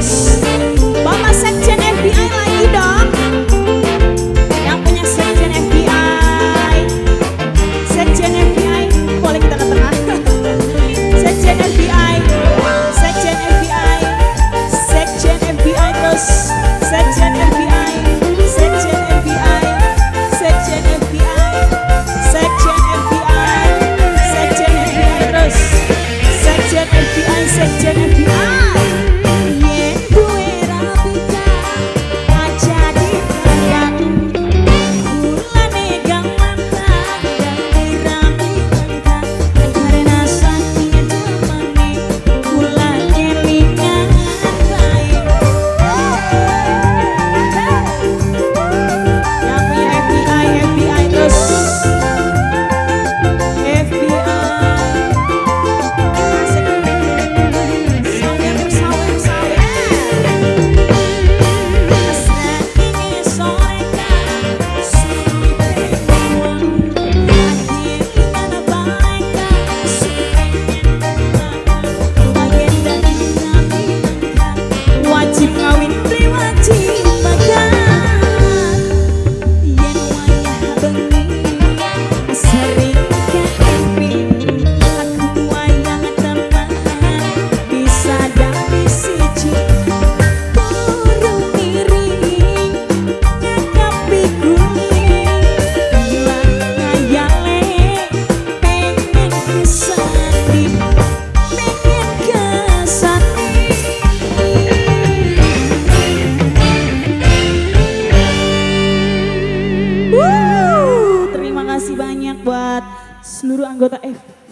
Terus Bapak Sekjen FBI lagi dong. Yang punya Sekjen FBI, Sekjen FBI, boleh kita ke tengah. Sekjen FBI, Sekjen FBI, Sekjen FBI, terus Sekjen FBI, Sekjen FBI, Sekjen FBI, Sekjen FBI, Sekjen FBI, terus Sekjen FBI, Sekjen FBI. Terima kasih banyak buat seluruh anggota F.